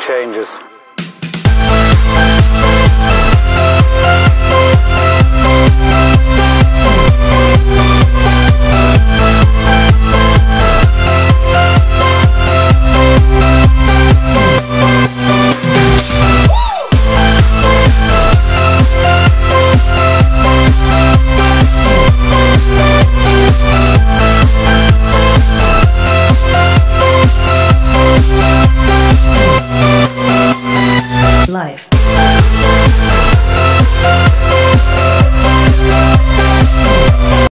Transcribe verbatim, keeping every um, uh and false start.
changes.